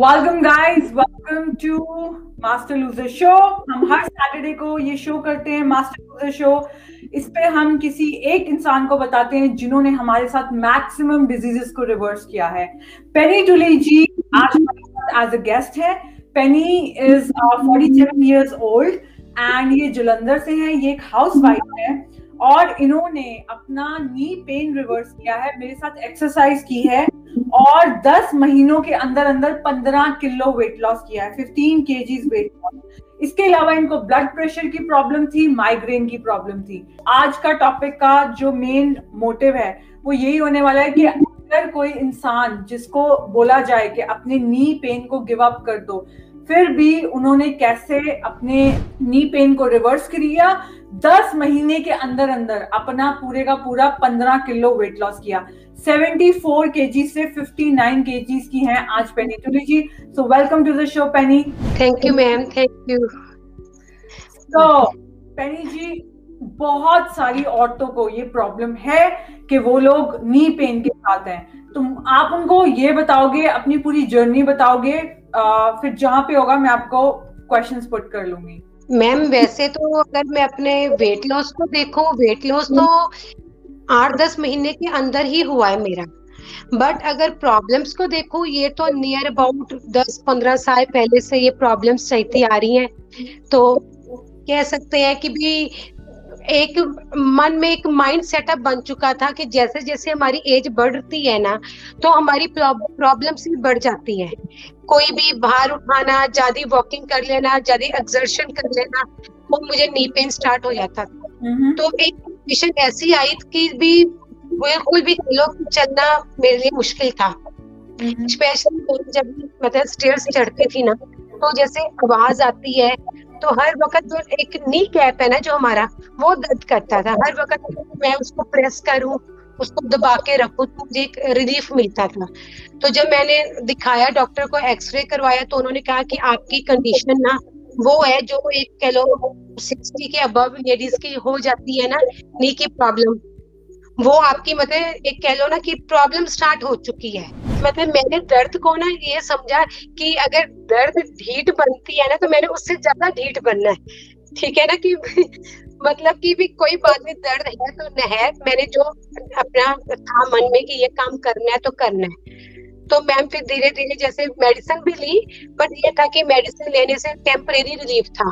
Welcome guys, welcome to master loser show. हम हर Saturday को ये शो करते हैं, मास्टर लूजर शो। इस पे हम किसी एक इंसान को बताते हैं जिन्होंने हमारे साथ मैक्सिमम डिजीजेस को रिवर्स किया है। पेनी टुली जी आज हमारे साथ एज अ गेस्ट है। Penny is 47 years old and ये जुलंधर से है। ये एक हाउसवाइफ है और इन्होंने अपना नी पेन रिवर्स किया है, मेरे साथ एक्सरसाइज की है और 10 महीनों के अंदर अंदर 15 किलो वेट लॉस किया है, 15 केजीज वेट लॉस। इसके अलावा इनको ब्लड प्रेशर की प्रॉब्लम थी, माइग्रेन की प्रॉब्लम थी। आज का टॉपिक का जो मेन मोटिव है वो यही होने वाला है कि अगर कोई इंसान जिसको बोला जाए कि अपने नी पेन को गिव अप कर दो, फिर भी उन्होंने कैसे अपने नी पेन को रिवर्स किया, 10 महीने के अंदर अंदर अपना पूरे का पूरा 15 किलो वेट लॉस किया। 74 केजी से 59 केजीज की हैं आज Penny Tuli ji. So welcome to the show Penny. Thank you ma'am, thank you. So Penny ji, बहुत सारी औरतों को ये प्रॉब्लम है कि वो लोग नी पेन के साथ हैं। तुम आप उनको ये बताओगे, अपनी पूरी जर्नी बताओगे, फिर जहाँ पे होगा मैं आपको क्वेश्चंस पुट कर लूंगी। मैम वैसे तो अगर मैं अपने वेट लॉस को देखूं, वेट लॉस तो 8-10 महीने के अंदर ही हुआ है मेरा। बट अगर प्रॉब्लम्स को देखूं, ये तो नियर अबाउट 10-15 साल पहले से ये प्रॉब्लम्स सही आ रही हैं। तो कह सकते हैं कि भी एक मन में एक माइंड सेटअप बन चुका था कि जैसे जैसे हमारी एज बढ़ती है ना, तो हमारी प्रॉब्लम्स भी बढ़ जाती है। कोई भी भार उठाना, ज्यादा वॉकिंग कर लेना, ज्यादा एक्सर्शन कर लेना, वो मुझे नी पेन स्टार्ट हो जाता था। तो एक कंडीशन ऐसी आई कि भी बिल्कुल भी लोग चलना मेरे लिए मुश्किल था। स्पेशली जब मतलब स्टेयर्स चढ़ती थी ना, तो जैसे आवाज आती है, तो हर वक्त जो एक नी कैप है ना जो हमारा, वो दर्द करता था। हर वक्त मैं उसको प्रेस करूं, उसको दबा के रखूं, तो मुझे एक रिलीफ मिलता था। तो जब मैंने दिखाया डॉक्टर को, एक्सरे करवाया, तो उन्होंने कहा कि आपकी कंडीशन ना वो है जो एक कह लो 60 के अबव लेडीज की हो जाती है ना नी की प्रॉब्लम, वो आपकी मतलब एक कह लो ना कि प्रॉब्लम स्टार्ट हो चुकी है। मतलब मैंने दर्द को ना ये समझा कि अगर दर्द ढीठ बनती है ना, तो मैंने उससे ज्यादा ढीठ बनना है, ठीक है ना। कि मतलब कि भी कोई बात नहीं, दर्द है तो न है, मैंने जो अपना था मन में कि ये काम करना है तो करना है। तो मैम फिर धीरे धीरे जैसे मेडिसिन भी ली, बट ये था कि मेडिसिन लेने से टेम्परेरी रिलीफ था।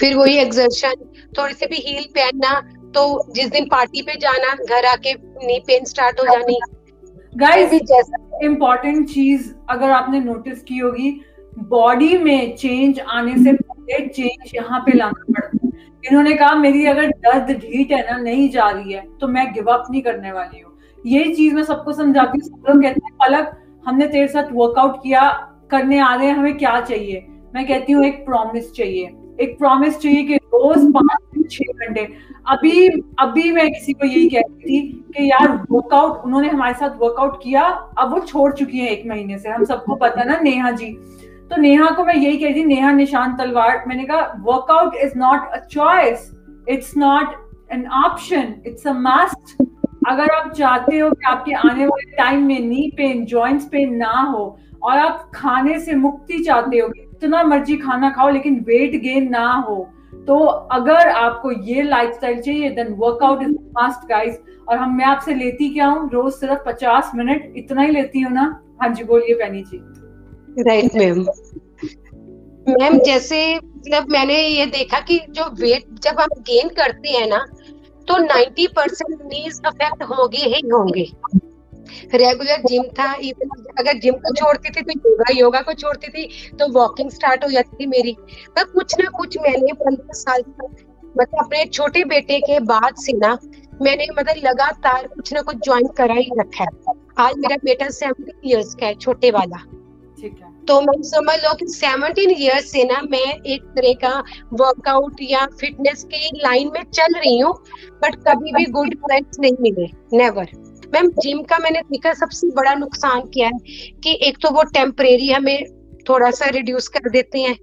फिर वही एक्सर्शन, थोड़ी सी भी हील पहनना, तो जिस दिन पार्टी पे जाना, घर आके नी पेन स्टार्ट हो जानी। गाइस इम्पोर्टेंट चीज अगर आपने नोटिस की होगी, बॉडी में चेंज आने से पहले चेंज यहाँ पे लाना पड़ता है। इन्होंने कहा मेरी अगर दर्द ढीठ है ना, नहीं जा रही है, तो मैं गिव अप नहीं करने वाली हूँ। ये चीज मैं सबको समझाती हूँ। सब लोग कहते हैं पलक हमने तेरे साथ वर्कआउट किया, करने आ रहे हैं, हमें क्या चाहिए? मैं कहती हूँ एक प्रॉमिस चाहिए, एक प्रॉमिस चाहिए कि रोज 5-6 घंटे। अभी मैं किसी को यही कह रही थी कि यार वर्कआउट, उन्होंने हमारे साथ वर्कआउट किया, अब वो छोड़ चुकी है 1 महीने से, हम सबको पता ना। नेहा जी, तो नेहा को मैं यही कह रही थी, नेहा निशांत तलवार, मैंने कहा workout is not a choice, it's not an option, it's a must. अगर आप चाहते हो कि आपके आने वाले टाइम में नी पेन, जॉइंट्स पेन ना हो, और आप खाने से मुक्ति चाहते हो, इतना मर्जी खाना खाओ लेकिन वेट गेन ना हो, तो अगर आपको ये लाइफस्टाइल चाहिए, then workout is must guys. और हम मैं आपसे लेती क्या हूँ, रोज सिर्फ 50 मिनट, इतना ही लेती हूँ ना। हाँ जी बोलिए पैनी जी। Right ma'am. मैम जैसे मतलब मैंने ये देखा कि जो वेट जब हम गेन करते हैं ना, तो 90% नीज अफेक्ट होंगे ही होंगे। रेगुलर जिम था, इवन अगर जिम को छोड़ती थी तो योगा को छोड़ती थी तो वॉकिंग स्टार्ट हो जाती थी मेरी। पर कुछ ना कुछ मैंने 15 साल तक मतलब अपने छोटे बेटे के बाद से ना, मैंने मतलब लगातार कुछ ना कुछ ज्वाइन करा ही रखा है। आज मेरा बेटा 17 इयर्स का है, छोटे वाला, ठीक है। तो मैं समझ लो कि 17 इयर्स से ना मैं एक तरह का वर्कआउट या फिटनेस की लाइन में चल रही हूँ, बट कभी भी गुड रिजल्ट्स नहीं मिले, नेवर। मैम जिम का मैंने देखा सबसे बड़ा नुकसान क्या है कि एक तो वो टेम्परेरी हमें थोड़ा सा रिड्यूस कर देते हैं।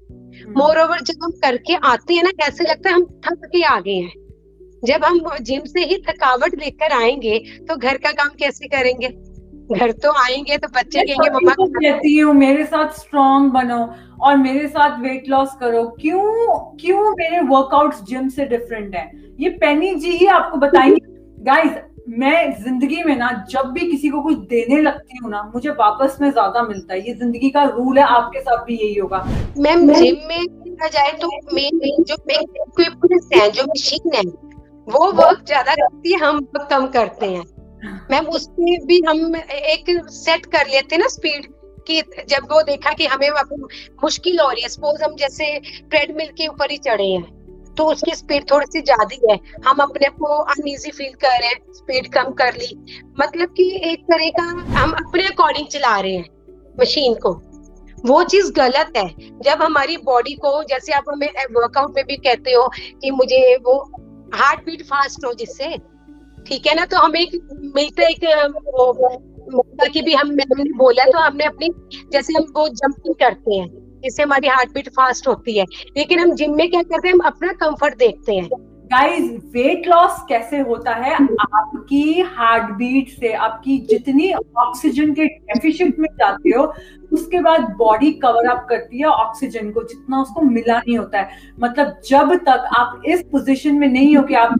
मोर ओवर जब हम करके आते हैं ना, ऐसे लगता है हम थक के आ गए हैं। जब हम जिम से ही थकावट लेकर आएंगे तो घर का काम कैसे करेंगे? घर तो आएंगे तो बच्चे कहेंगे मम्मा कहती हूँ मेरे साथ स्ट्रॉन्ग बनो और मेरे साथ वेट लॉस करो। क्यों क्यों मेरे वर्कआउट्स जिम से डिफरेंट है, ये पेनी जी ही आपको बताएंगे। गाइस मैं जिंदगी में ना जब भी किसी को कुछ देने लगती हूँ ना, मुझे वापस में ज्यादा मिलता है। ये जिंदगी का रूल है, आपके साथ भी यही होगा। मैम जिम में देखा जाए तो मेन जो इक्विपमेंट्स हैं, जो मशीन है, वो वर्क ज्यादा करती है, हम कम करते हैं। मैम उसमें भी हम एक सेट कर लेते हैं ना स्पीड कि जब वो देखा कि हमें मुश्किल हो रही है, सपोज हम जैसे ट्रेडमिल के ऊपर ही चढ़े हैं तो उसकी स्पीड थोड़ी सी ज्यादा है, हम अपने को अनईजी फील कर रहे हैं, स्पीड कम कर ली, मतलब कि एक तरह का हम अपने अकॉर्डिंग चला रहे हैं मशीन को। वो चीज गलत है। जब हमारी बॉडी को, जैसे आप हमें वर्कआउट में भी कहते हो कि मुझे वो हार्ट बीट फास्ट हो जिससे, ठीक है ना, तो हमें मिलता एक मौका कि भी हमने बोला तो हमने अपनी, जैसे हम वो जंपिंग करते हैं जिससे हमारी हार्ट बीट फास्ट होती है, लेकिन हम जिम में क्या करते हैं, हम अपना कंफर्ट देखते हैं। गाइस वेट लॉस कैसे होता है, आपकी हार्ट बीट से, आपकी जितनी ऑक्सीजन के डेफिशिएंट में जाते हो उसके बाद बॉडी कवर अप करती है ऑक्सीजन को, जितना उसको मिला नहीं होता है। मतलब जब तक आप इस पोजिशन में नहीं हो कि आप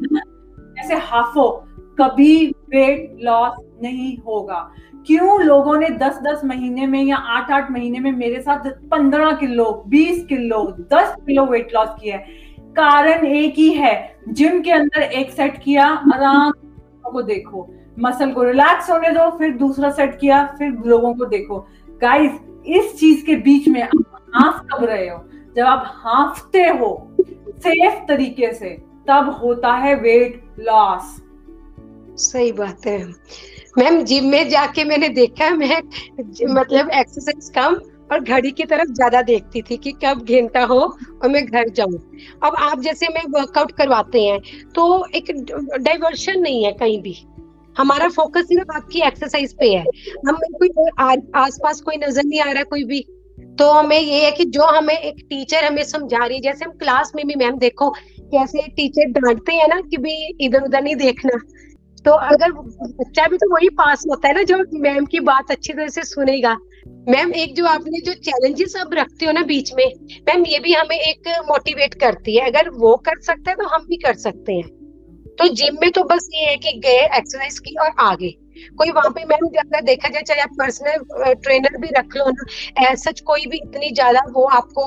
ऐसे हाफ हो, कभी वेट लॉस नहीं होगा। क्यों लोगों ने 10-10 महीने में या 8-8 महीने में मेरे साथ 15 kilo 20 kilo 10 kilo weight loss किया है? कारण एक ही है, जिम के अंदर एक सेट किया, आराम को देखो, मसल को रिलैक्स होने दो, फिर दूसरा सेट किया, फिर लोगों को देखो। गाइस इस चीज के बीच में आप हाफ कब रहे हो? जब आप हाफते हो सेफ तरीके से, तब होता है वेट लॉस। सही बात है मैम। जिम में जाके मैंने देखा, मैं मतलब एक्सरसाइज कम और घड़ी की तरफ ज्यादा देखती थी कि कब घंटा हो और मैं घर जाऊं। अब आप जैसे मैं वर्कआउट करवाते हैं तो एक डाइवर्शन नहीं है, कहीं भी हमारा फोकस सिर्फ आपकी एक्सरसाइज पे है, हमें कोई आसपास कोई नजर नहीं आ रहा कोई भी। तो हमें ये है कि जो हमें एक टीचर हमें समझा रही है, जैसे हम क्लास में भी मैम देखो कैसे टीचर डांटते हैं ना कि भी इधर उधर नहीं देखना, तो अगर बच्चा भी तो वही पास होता है ना जो मैम की बात अच्छी तरह से सुनेगा। मैम एक जो आपने जो चैलेंजेस आप रखते हो ना बीच में, मैम ये भी हमें एक मोटिवेट करती है, अगर वो कर सकता है तो हम भी कर सकते हैं। तो जिम में तो बस ये है कि गए, एक्सरसाइज की और आगे, कोई वहां पे मैम ज्यादा देखा जाए, चाहे आप पर्सनल ट्रेनर भी रख लो ना, ऐसा कोई भी इतनी ज्यादा वो आपको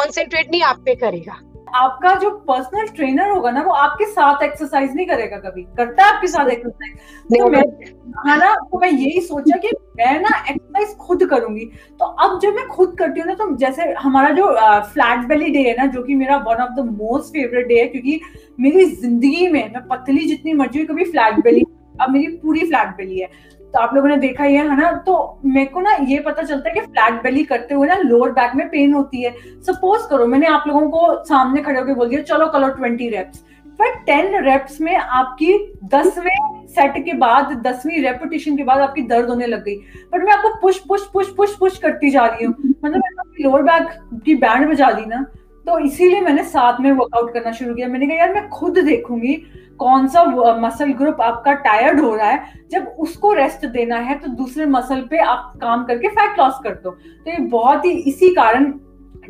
कॉन्सेंट्रेट नहीं आप पे करेगा। आपका जो पर्सनल ट्रेनर होगा ना, वो आपके साथ एक्सरसाइज नहीं करेगा, कभी करता है आपके साथ एक्सरसाइज? तो मैं यही सोचा कि मैं ना एक्सरसाइज खुद करूंगी। तो अब जब मैं खुद करती हूँ ना, तो जैसे हमारा जो फ्लैट बेली डे है ना, जो कि मेरा one of the most favourite day है, क्योंकि मेरी जिंदगी में मैं पतली जितनी मर्जी हुई कभी फ्लैट बेली, अब मेरी पूरी फ्लैट बेली है, तो आप लोगों ने देखा ही है ना। तो मेरे को ना ये पता चलता है कि फ्लैट बेली करते हुए ना लोअर बैक में पेन होती है। सपोज करो मैंने आप लोगों को सामने खड़े होकर बोल दिया चलो करो 20 रेप्स, फिर 10 रेप्स में आपकी 10वें सेट के बाद 10वीं रेपिटेशन के बाद आपकी दर्द होने लग गई, बट मैं आपको push push push push push करती जा रही हूँ, मतलब लोअर बैक की बैंड बजा दी ना। तो इसीलिए मैंने साथ में वर्कआउट करना शुरू किया। मैंने कहा यार मैं खुद देखूंगी कौन सा मसल ग्रुप आपका टायर्ड हो रहा है, जब उसको रेस्ट देना है तो दूसरे मसल पे आप काम करके फैट लॉस कर दो। तो ये बहुत ही, इसी कारण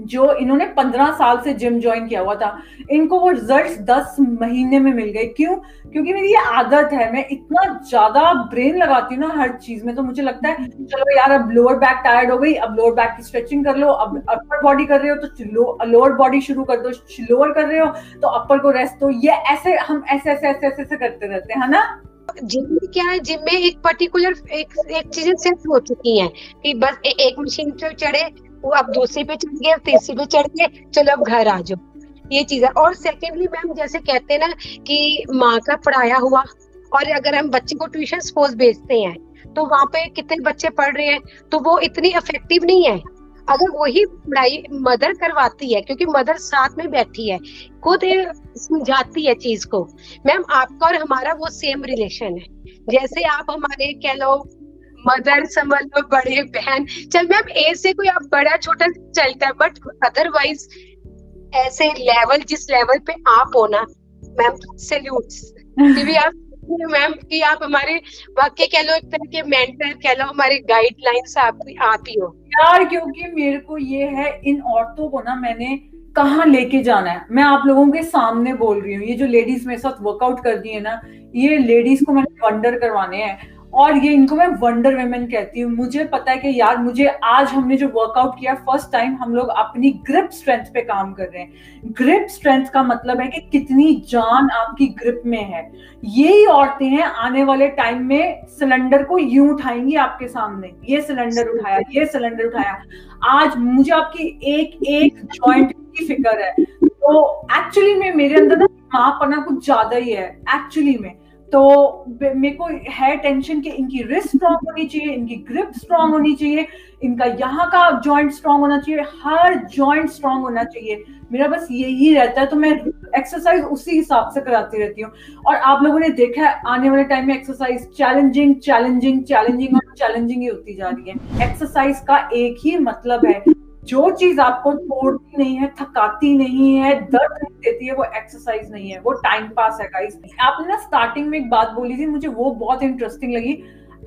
जो इन्होंने 15 साल से जिम ज्वाइन किया हुआ था, इनको वो रिजल्ट्स 10 महीने में मिल गए। क्यों? क्योंकि मेरी ये आदत है, मैं इतना ज्यादा ब्रेन लगाती हूँ ना हर चीज में, तो मुझे लगता है चलो यार अब लोअर बैक टायर्ड हो गई, अब लोअर बैक की स्ट्रेचिंग कर लो, अब अपर बॉडी कर रहे हो तो लोअर बॉडी शुरू कर दो, लोअर कर रहे हो तो अपर को रेस्ट दो। ये ऐसे हम ऐसे करते रहते हैं, है ना। जिम में क्या है, जिम में एक पर्टिकुलर एक चीजें सेट हो चुकी है कि बस एक मशीन पे चढ़े, वो आप दूसरी पे चढ़ गए, तीसरी पे चढ़ गए, चलो अब घर आ जाओ, ये चीज है। और सेकेंडली मैम जैसे कहते हैं ना कि माँ का पढ़ाया हुआ, और अगर हम बच्चे को ट्यूशन सपोज भेजते हैं तो वहाँ पे कितने बच्चे पढ़ रहे हैं, तो वो इतनी इफेक्टिव नहीं है। अगर वही पढ़ाई मदर करवाती है, क्योंकि मदर साथ में बैठी है, खुद समझाती है चीज को। मैम आपका और हमारा वो सेम रिलेशन है, जैसे आप हमारे कह लो मदर समझ लो, बड़े बहन, चल मैम एज से कोई आप बड़ा छोटा चलता है, बट अदरवाइज ऐसे लेवल जिस लेवल पे आप हो ना मैम, सैल्यूट। क्योंकि आप हैं मैम कि आप हमारे वाकई कह लो, एक तरह के मेंटर कह लो, हमारे गाइडलाइंस आप ही हो यार, क्योंकि मेरे को ये है इन औरतों को ना मैंने कहाँ लेके जाना है। मैं आप लोगों के सामने बोल रही हूँ, ये जो लेडीज मेरे साथ वर्कआउट कर रही है ना, ये लेडीज को मैंने वंडर करवाने हैं और ये इनको मैं वंडर वेमेन कहती हूँ। मुझे पता है कि यार मुझे आज हमने जो वर्कआउट किया फर्स्ट टाइम, हम लोग अपनी ग्रिप स्ट्रेंथ पे काम कर रहे हैं। ग्रिप स्ट्रेंथ का मतलब है कि कितनी जान आपकी ग्रिप में है। यही औरतें हैं आने वाले टाइम में सिलेंडर को यूं उठाएंगी आपके सामने, ये सिलेंडर उठाया, ये सिलेंडर उठाया। आज मुझे आपकी एक एक जॉइंट की फिक्र है। तो एक्चुअली में मेरे अंदर ना मापना कुछ ज्यादा ही है एक्चुअली में। तो मेरे को है टेंशन कि इनकी रिस्ट स्ट्रांग होनी चाहिए, इनकी ग्रिप स्ट्रांग होनी चाहिए, इनका यहाँ का जॉइंट स्ट्रांग होना चाहिए, हर जॉइंट स्ट्रांग होना चाहिए। मेरा बस यही रहता है, तो मैं एक्सरसाइज उसी हिसाब से कराती रहती हूँ। और आप लोगों ने देखा है आने वाले टाइम में एक्सरसाइज चैलेंजिंग चैलेंजिंग चैलेंजिंग और चैलेंजिंग ही होती जा रही है। एक्सरसाइज का एक ही मतलब है, जो चीज आपको तोड़ती नहीं है, थकाती नहीं है, दर्द नहीं देती है, वो एक्सरसाइज नहीं है, वो टाइम पास है। गाइस आपने ना स्टार्टिंग में एक बात बोली थी, मुझे वो बहुत इंटरेस्टिंग लगी।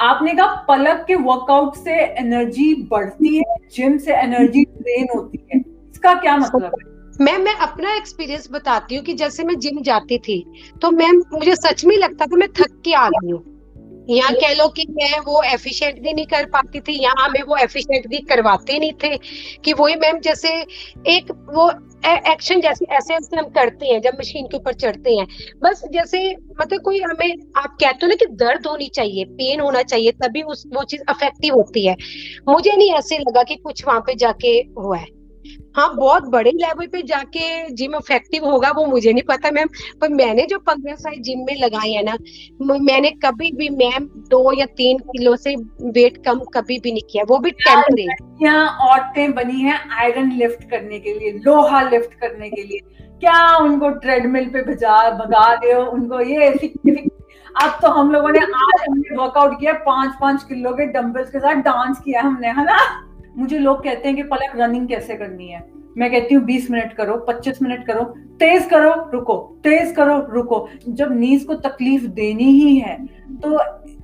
आपने कहा पलक के वर्कआउट से एनर्जी बढ़ती है, जिम से एनर्जी ड्रेन होती है। इसका क्या मतलब है? मैं अपना एक्सपीरियंस बताती हूँ कि जैसे मैं जिम जाती थी तो मैम मुझे सच में लगता था मैं थक के आ गई हूँ, यहाँ कह लो कि मैं वो एफिशिएंटली नहीं कर पाती थी, यहाँ हमें वो एफिशिएंटली करवाते नहीं थे कि वही मैम जैसे एक वो एक्शन जैसे ऐसे हम करते हैं जब मशीन के ऊपर चढ़ते हैं, बस जैसे मतलब कोई हमें आप कहते हो ना कि दर्द होनी चाहिए, पेन होना चाहिए, तभी उस वो चीज अफेक्टिव होती है। मुझे नहीं ऐसे लगा कि कुछ वहां पे जाके हुआ है। हाँ, बहुत बड़े लेवल पे जाके जिम इफेक्टिव होगा वो मुझे नहीं पता मैम, पर मैंने जो 15 साल जिम में लगाए हैं ना, मैंने कभी भी मैम 2 या 3 किलो से वेट कम कभी भी नहीं किया, वो भी टेम्परेरी। यहाँ औरतें बनी हैं आयरन लिफ्ट करने के लिए, लोहा लिफ्ट करने के लिए। क्या उनको ट्रेडमिल पे भगा दे उनको ये अब तो हम लोगों ने आज हमने वर्कआउट किया 5-5 किलो के डम्बल्स के साथ, डांस किया हमने, है ना। मुझे लोग कहते हैं कि पलक रनिंग कैसे करनी है, मैं कहती हूँ 20 मिनट करो, 25 मिनट करो, तेज करो रुको, तेज करो रुको। जब नीज को तकलीफ देनी ही है तो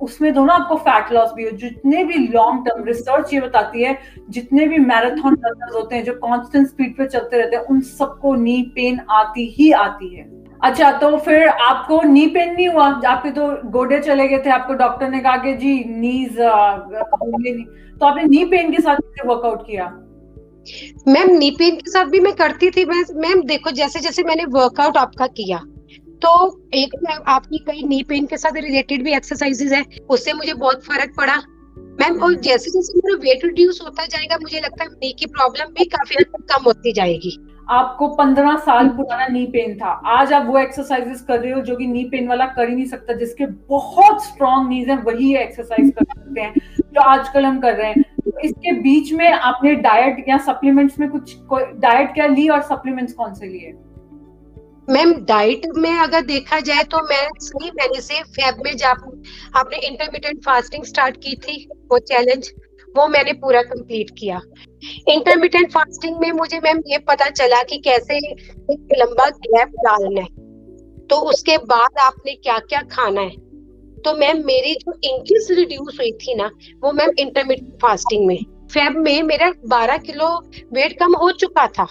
उसमें दोनों आपको फैट लॉस भी हो। जितने भी लॉन्ग टर्म रिसर्च ये बताती है, जितने भी मैराथन रनर्स होते हैं जो कांस्टेंट स्पीड पे चलते रहते हैं, उन सबको नी पेन आती ही आती है। अच्छा, तो फिर आपको नी पेन नहीं हुआ? आपके तो गोडे चले गए थे, आपको डॉक्टर ने कहा कि जी नीज, तो आपने नी पेन के साथ वर्कआउट किया? मैम नी पेन के साथ भी मैं करती थी। मैम देखो जैसे जैसे मैंने वर्कआउट आपका किया तो एक आपकी कई नी पेन के साथ रिलेटेड भी एक्सरसाइजेज है, उससे मुझे बहुत फर्क पड़ा मैम। और जैसे जैसे मेरा वेट रिड्यूस होता जाएगा मुझे लगता है नी की प्रॉब्लम भी काफी हद तक कम होती जाएगी। आपको 15 साल पुराना नी पेन था, आज आप वो एक्सरसाइजेस कर रहे हो जो कि नी पेन वाला कर ही नहीं सकता। जिसके बहुत स्ट्रॉन्ग नीज हैं वही एक्सरसाइज कर सकते हैं जो आजकल हम कर रहे हैं। तो इसके बीच में आपने डाइट या सप्लीमेंट्स में कुछ डाइट क्या ली और सप्लीमेंट्स कौन से लिए? मैम डाइट में अगर देखा जाए तो मैं सही महीने से फेब में आपने इंटरमिटेंट फास्टिंग स्टार्ट की थी, वो चैलेंज वो मैंने पूरा कंप्लीट किया। इंटरमिटेंट फास्टिंग में मुझे मैम ये पता चला कि कैसे एक लंबा गैप डालना है, तो उसके बाद आपने क्या क्या खाना है। तो मैम मेरी जो इंचेस रिड्यूस हुई थी ना वो मैम इंटरमिटेंट फास्टिंग में। फेब में मेरा 12 किलो वेट कम हो चुका था।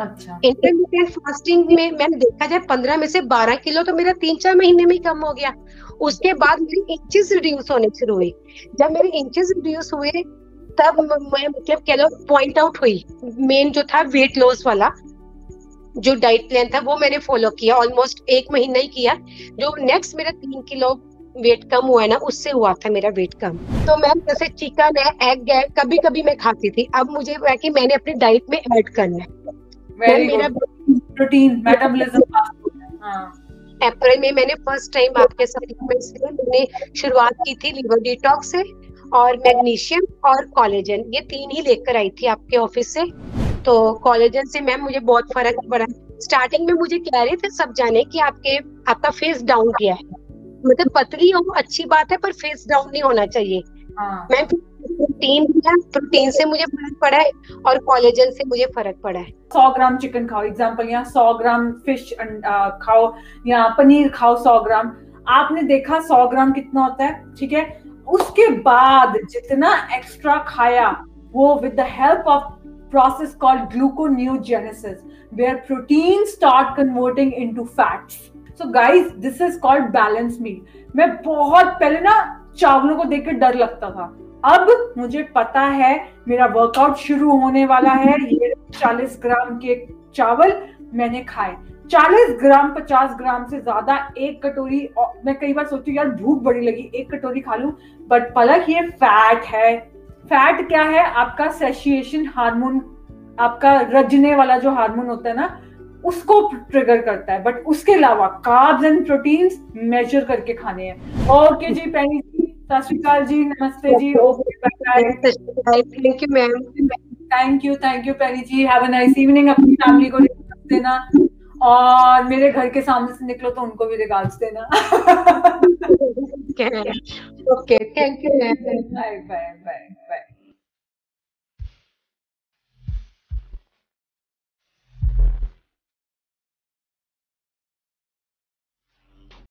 अच्छा, इंटरमिटेंट फास्टिंग में मैम देखा जाए 15 में से 12 किलो तो मेरा 3-4 महीने में कम हो गया। उसके बाद मेरी इंचेस रिड्यूस होने शुरू हुई। जब मेरे इंचेस रिड्यूस हुए तब मैं मतलब कह लो पॉइंट आउट हुई। मेन जो था वेट लॉस वाला जो डाइट प्लान था वो मैंने फॉलो किया, ऑलमोस्ट 1 महीना ही किया। जो नेक्स्ट मेरा 3 किलो वेट कम हुआ है ना उससे हुआ था मेरा वेट कम। तो मैम जैसे चिकन है, एग है, कभी कभी मैं खाती थी, अब मुझे कि मैंने अपनी डाइट में ऐड करना है। मेरा प्रोटीन मेटाबॉलिज्म अप्रैल में मैंने फर्स्ट टाइम आपके सप्लीमेंट्स से मैंने शुरुआत की थी, लिवर डिटॉक्स से और मैग्नीशियम और कोलेजन, ये 3 ही लेकर आई थी आपके ऑफिस से। तो कोलेजन से मैम मुझे बहुत फर्क पड़ा। स्टार्टिंग में मुझे कह रहे थे सब जाने कि आपका फेस डाउन किया है, मतलब पतली हो अच्छी बात है पर फेस डाउन नहीं होना चाहिए। मैम प्रोटीन से मुझे फर्क पड़ा है और कोलेजन से मुझे फर्क पड़ा है। 100 ग्राम चिकन खाओ एग्जांपल, या 100 ग्राम फिश खाओ या पनीर खाओ 100 ग्राम। आपने देखा 100 ग्राम कितना होता है, ठीक है। उसके बाद जितना एक्स्ट्रा खाया वो with the help of process called gluconeogenesis where protein start converting into fats. So guys this is called balance meal. मैं बहुत पहले ना चावलों को देख के डर लगता था, अब मुझे पता है मेरा वर्कआउट शुरू होने वाला है। ये 40 ग्राम के चावल मैंने खाए, 40 ग्राम 50 ग्राम से ज्यादा, एक कटोरी। मैं कई बार सोचती हूँ यार भूख बड़ी लगी, एक कटोरी खा लूं, बट पलक ये फैट है। फैट क्या है? आपका सेशिएशन हार्मोन, आपका रजने वाला जो हार्मोन होता है ना, उसको ट्रिगर करता है। बट उसके अलावा कार्ब्स एंड प्रोटीन्स मेजर करके खाने हैं। ओके जी पैनी जी, सत श्री अकाल जी, नमस्ते जी, okay ma'am, thank you Penny ji, have a nice evening. अपनी फैमिली को रिगाल्स देना, और मेरे घर के सामने से निकलो तो उनको भी रिगाल्स देना। Okay, thank you ma'am, bye bye bye bye.